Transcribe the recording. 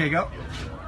Okay, go.